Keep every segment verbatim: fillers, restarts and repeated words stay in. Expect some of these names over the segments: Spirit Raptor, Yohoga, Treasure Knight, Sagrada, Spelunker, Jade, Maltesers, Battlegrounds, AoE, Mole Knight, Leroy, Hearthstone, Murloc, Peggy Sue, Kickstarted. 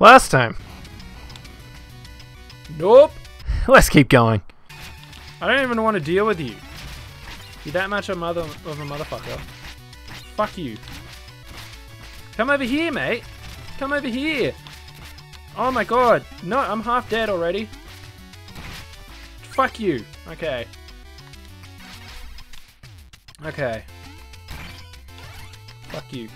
last time. Nope. Let's keep going. I don't even want to deal with you. You're that much a mother of a motherfucker. Fuck you. Come over here, mate. Come over here. Oh my god. No, I'm half dead already. Fuck you. Okay. Okay. Fuck you.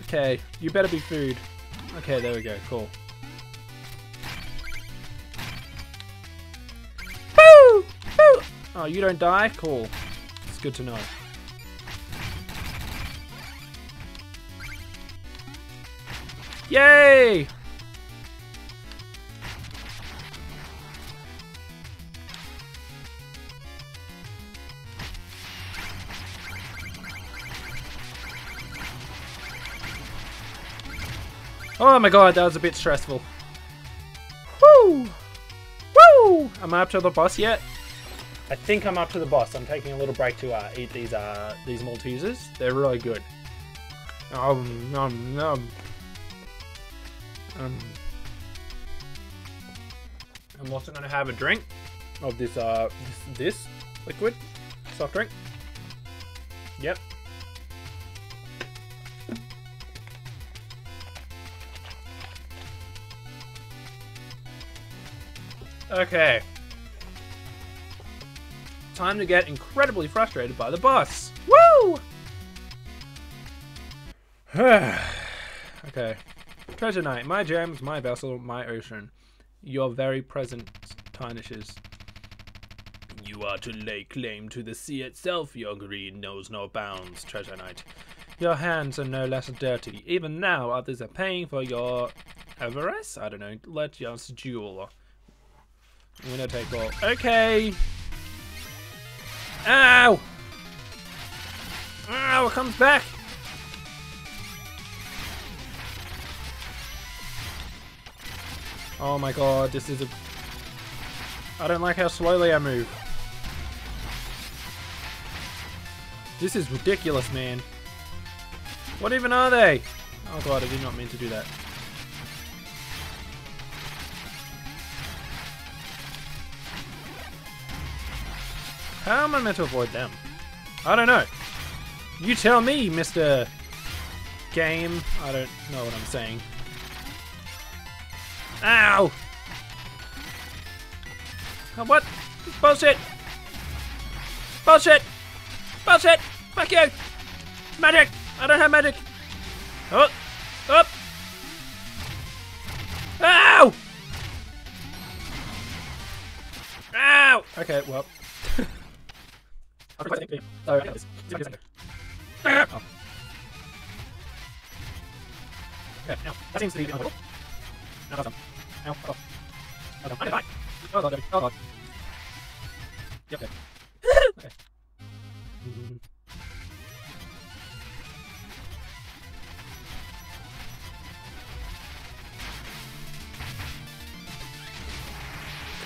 Okay, you better be food. Okay, there we go, cool. Boo! Boo! Oh, you don't die? Cool. It's good to know. Yay! Oh my god, that was a bit stressful. Woo! Woo! Am I up to the boss yet? I think I'm up to the boss. I'm taking a little break to uh, eat these uh, these Maltesers. They're really good. Um, nom, nom. Um, I'm also going to have a drink of this, uh, this, this liquid soft drink. Yep. Okay. Time to get incredibly frustrated by the boss. Woo! Okay. Treasure Knight, my gems, my vessel, my ocean. Your very presence tarnishes. You are to lay claim to the sea itself, your greed knows no bounds, Treasure Knight. Your hands are no less dirty. Even now, others are paying for your avarice? I don't know. Let us duel. Winner take all. Okay. Ow! Ow, it comes back! Oh my god, this is a... I don't like how slowly I move. This is ridiculous, man. What even are they? Oh god, I did not mean to do that. How am I meant to avoid them? I don't know. You tell me, Mister Game. I don't know what I'm saying. Ow! Oh, what? Bullshit! Bullshit! Bullshit! Fuck you! Magic! I don't have magic! Oh! Up! Oh. Ow! Ow! Okay, well. That seems to be oh, oh.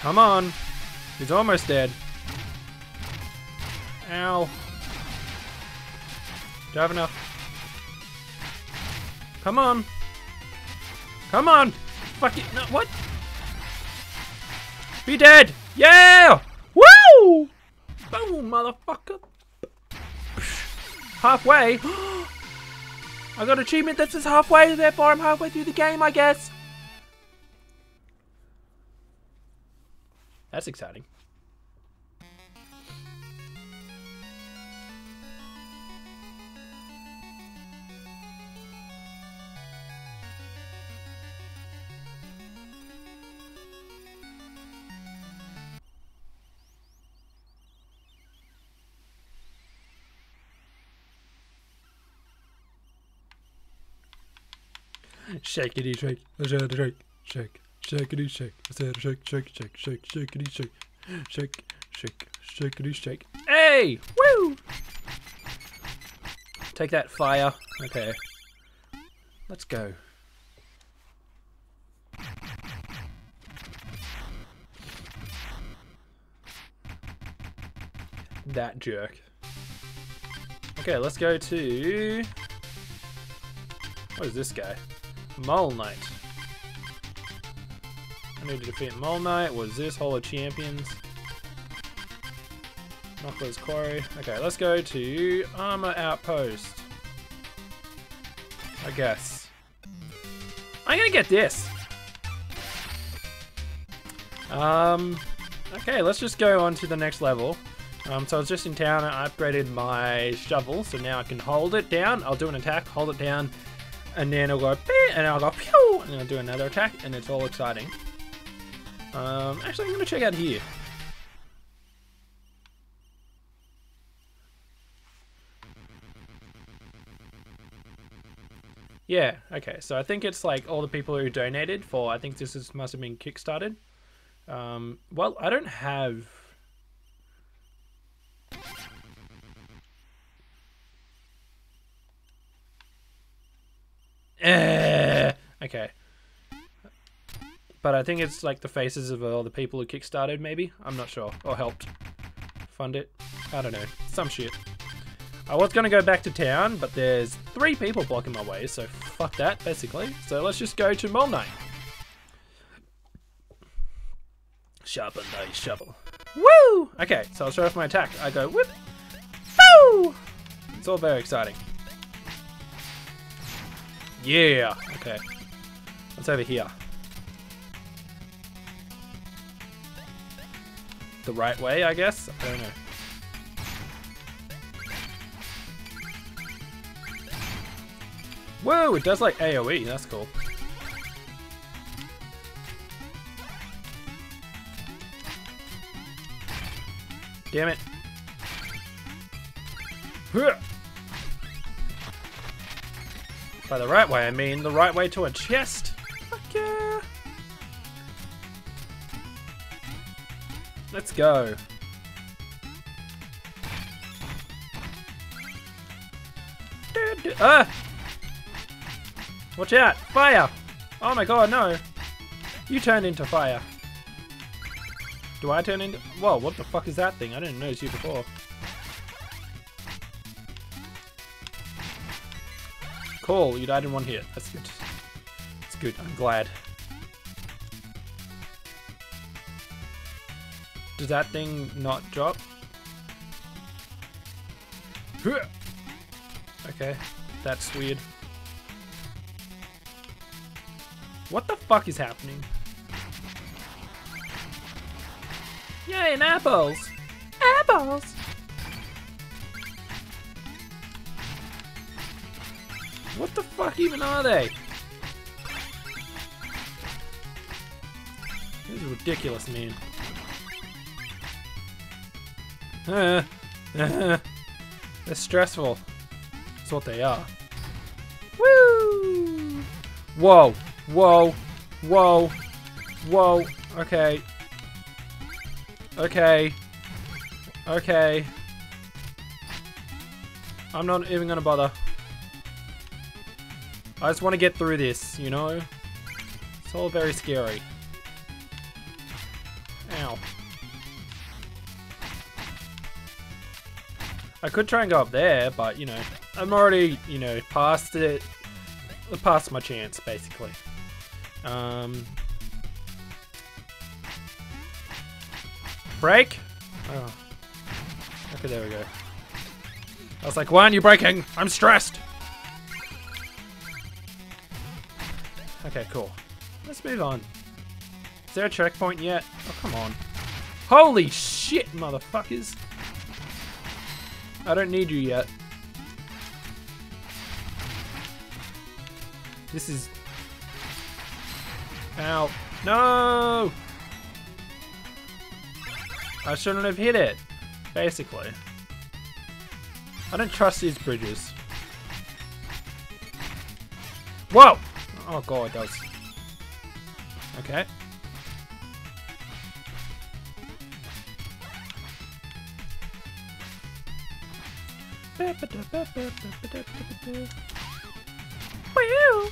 Come on, he's almost dead. Ow. Do I have enough? Come on. Come on. Fuck it. No, what? Be dead. Yeah. Woo. Boom, motherfucker. Halfway. I got achievement that says halfway, therefore I'm halfway through the game, I guess. That's exciting. Shakeity shake, I said a shake, shake, shakeity shake, I said a shake, shake, shake, shake, shakeity shake, shake, shake, shakeity shake. Hey! Woo! Take that, fire. Okay. Let's go. That jerk. Okay, let's go to... what is this guy? Mole Knight. I need to defeat Mole Knight. What is this? Hall of Champions. Knuckles Quarry. Okay, let's go to Armor Outpost, I guess. I'm gonna get this. Um, okay, let's just go on to the next level. Um, so I was just in town and I upgraded my shovel, so now I can hold it down. I'll do an attack, hold it down, and then I'll go, and I'll go, pew, and then I'll do another attack, and it's all exciting. Um, actually, I'm gonna check out here. Yeah, okay, so I think it's like all the people who donated for, I think this is, must have been Kickstarted. Um, well, I don't have... Uh, okay. But I think it's like the faces of all the people who Kickstarted, maybe? I'm not sure. Or helped fund it. I don't know. Some shit. I was gonna go back to town, but there's three people blocking my way, so fuck that, basically. So let's just go to Mole Knight. Sharpen thy shovel. Woo! Okay, so I'll show off my attack. I go whip, foo! It's all very exciting. Yeah! Okay. What's over here? The right way, I guess? I don't know. Whoa, it does like AoE, that's cool. Damn it. By the right way, I mean the right way to a chest. Fuck yeah. Let's go. Ah! Watch out! Fire! Oh my god, no! You turned into fire. Do I turn into... whoa, what the fuck is that thing? I didn't notice you before. Cool, you died in one hit. That's good. That's good, I'm glad. Does that thing not drop? Okay, that's weird. What the fuck is happening? Yay, and apples! Apples! What the fuck even are they? This is ridiculous, man. Uh, uh, they're stressful. That's what they are. Woo! Whoa! Whoa, whoa, whoa, okay, okay, okay, I'm not even gonna bother. I just want to get through this, you know? It's all very scary. Ow. I could try and go up there, but, you know, I'm already, you know, past it, past my chance, basically. Um, break? Oh. Okay, there we go. I was like, why aren't you breaking? I'm stressed! Okay, cool. Let's move on. Is there a checkpoint yet? Oh, come on. Holy shit, motherfuckers! I don't need you yet. This is... ow. No! I shouldn't have hit it, basically. I don't trust these bridges. Whoa! Oh god, it does. Okay. Woo!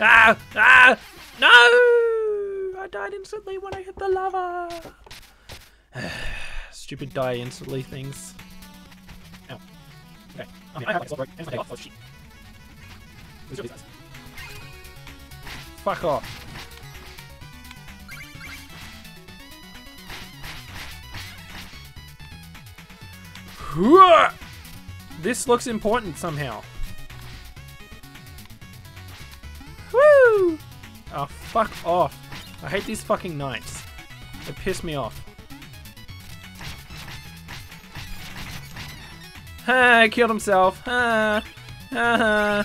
Ah! Ah! No! I died instantly when I hit the lava! Stupid die instantly things. Ow. Okay. I mean, I have like a sword and my off, so it's cheap. It's really nice. Fuck off. This looks important somehow. Woo! Oh, fuck off. I hate these fucking knights. They piss me off. Ha! Ah, killed himself. Ha! Ah, ah,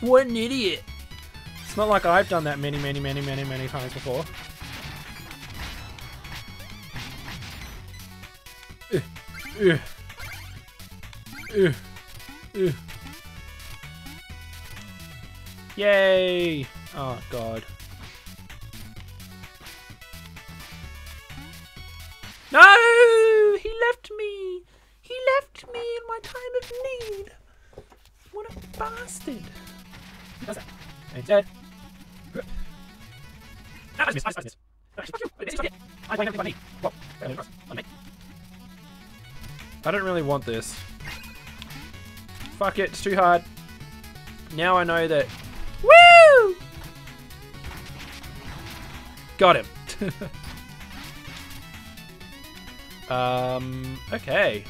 what an idiot. It's not like I've done that many, many, many, many, many times before. Ugh. Ugh. Uh, uh. Yay! Oh god. No! He left me! He left me in my time of need! What a bastard! It's dead. I just missed, I just missed. I don't think I need. I don't really want this. Fuck it, it's too hard. Now I know that. Woo! Got him. um. Okay.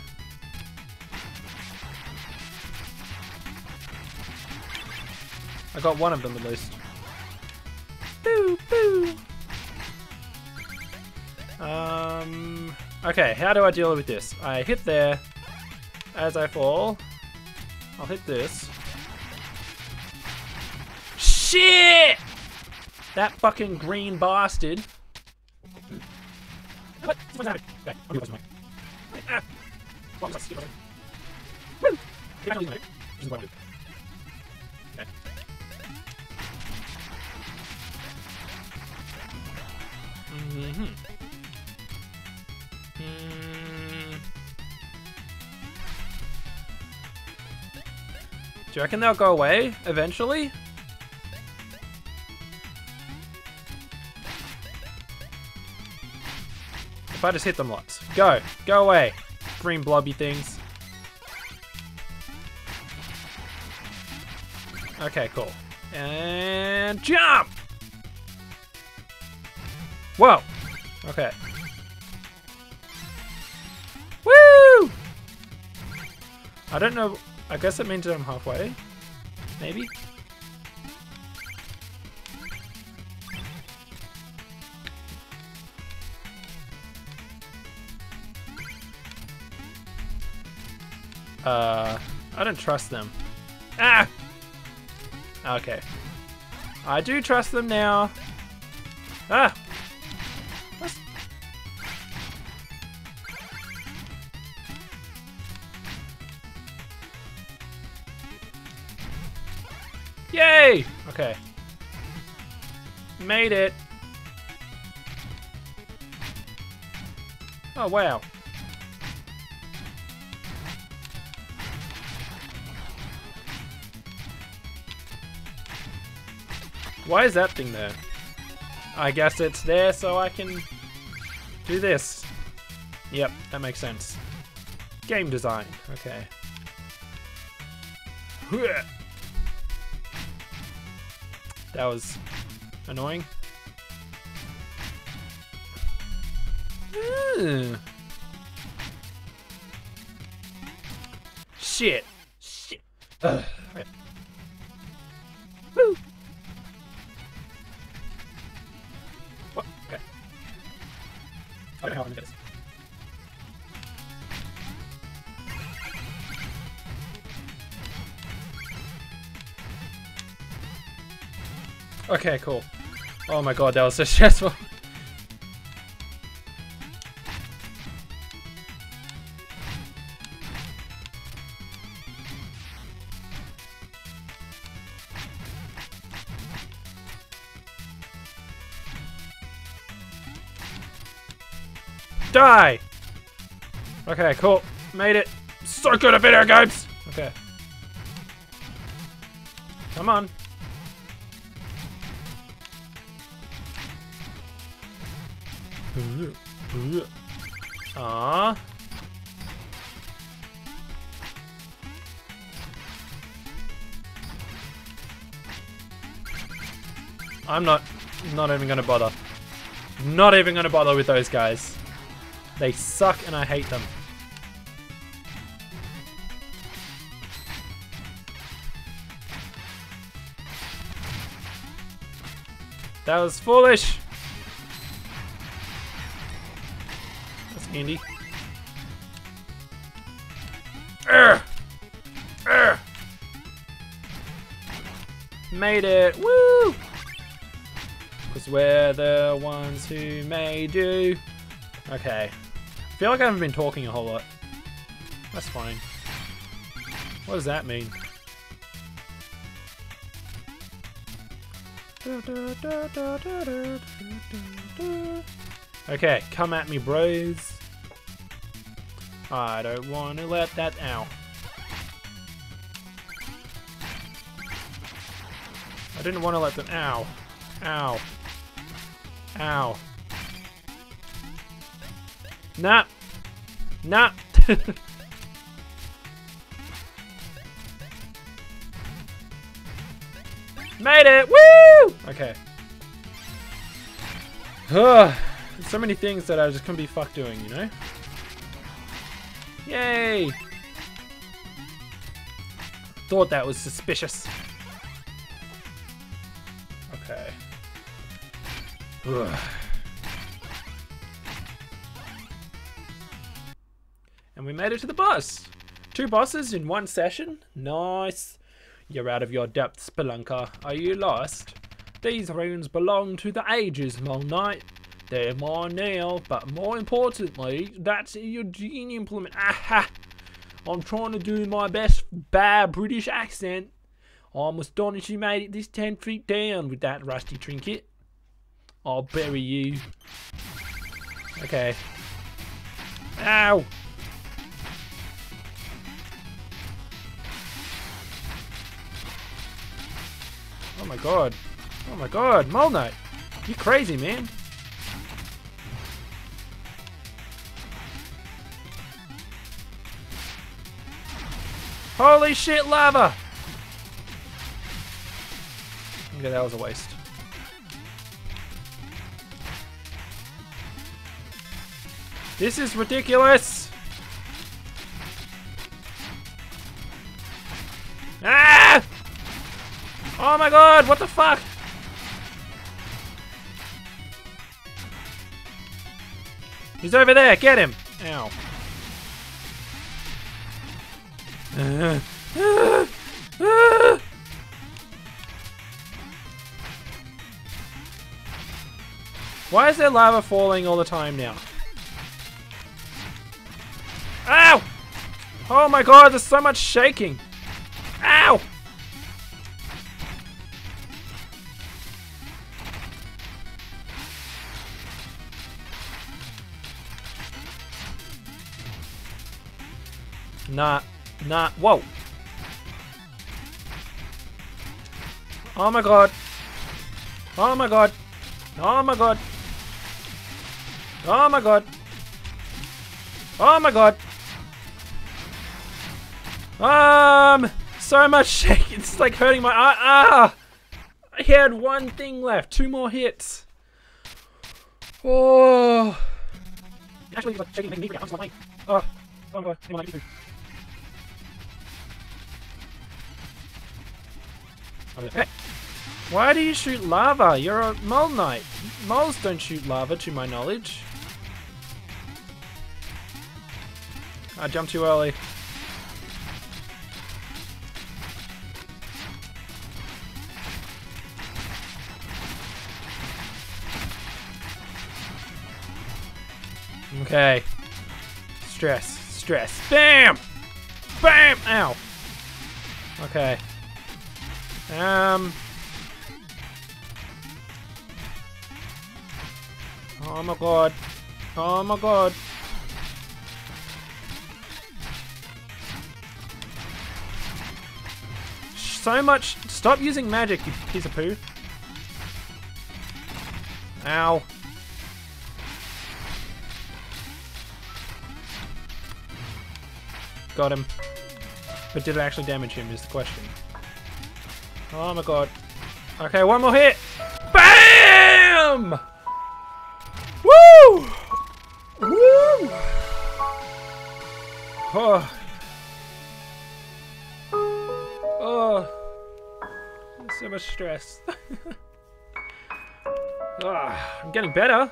I got one of them at least. Boo, boo. Um. Okay, how do I deal with this? I hit there. As I fall. I'll hit this. Shit! That fucking green bastard. What? What's happening? Okay, I'll do something. Ah! What was that? Woo! I don't know. Okay. Mm-hmm. Do you reckon they'll go away eventually? If I just hit them lots. Go! Go away! Green blobby things. Okay, cool. And jump! Whoa! Okay. Woo! I don't know. I guess it means that I'm halfway, maybe? Uh, I don't trust them. Ah! Okay. I do trust them now. Ah! Yay! Okay. Made it. Oh, wow. Why is that thing there? I guess it's there so I can do this. Yep, that makes sense. Game design. Okay. That was annoying. Mm. Shit. Shit. Ugh. Okay. Woo. What? Okay. I don't know how I'm gonna get this. Okay, cool. Oh my god, that was so stressful. Die! Okay, cool. Made it. So good at video games! Okay. Come on. Ah. I'm not not even gonna bother. Not even gonna bother with those guys. They suck and I hate them. That was foolish. That's handy. Urgh. Urgh. Made it. Woo! Because we're the ones who made you. Okay. I feel like I haven't been talking a whole lot. That's fine. What does that mean? Okay, come at me, bros. I don't want to let that out. I didn't want to let them. Ow. Ow. Ow. Nah. Nah. Made it! Woo! Okay. Ugh. So many things that I just couldn't be fucked doing, you know? Yay! Thought that was suspicious. Okay. Ugh. And we made it to the boss! Two bosses in one session? Nice! You're out of your depth, Spelunker. Are you lost? These runes belong to the ages, Mole Knight. They're mine now, but more importantly, that's your gene implement. Aha! I'm trying to do my best bad British accent. I'm astonished you made it this ten feet down with that rusty trinket. I'll bury you. Okay. Ow! Oh my god. Oh my god. Mole Knight. You're crazy, man. Holy shit, lava! Okay, that was a waste. This is ridiculous! Ah! Oh my god, what the fuck? He's over there, get him! Ow. Uh, uh, uh. Why is there lava falling all the time now? Ow! Oh my god, there's so much shaking! Ow! Nah, nah, whoa. Oh my god. Oh my god. Oh my god. Oh my god. Oh my god. Um, so much shake. It's like hurting my eye. Ah! I had one thing left. Two more hits. Oh. Actually, like shaking, making me break out. Like, oh, oh my god. Oh my god. Hey. Why do you shoot lava? You're a Mole Knight. Moles don't shoot lava, to my knowledge. I jumped too early. Okay. Stress. Stress. Bam! Bam! Ow. Okay. Um. Oh my god. Oh my god. So much. Stop using magic, you piece of poo. Ow. Got him. But did it actually damage him is the question. Oh my god. Okay, one more hit. Bam! Awesome! Woo! Woo! Oh. Oh. So much stress. Ah, I'm getting better.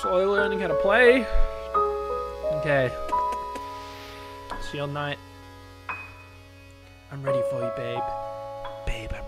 Slowly learning how to play. Okay. Shield Knight. I'm ready for you, babe. Babe, I'm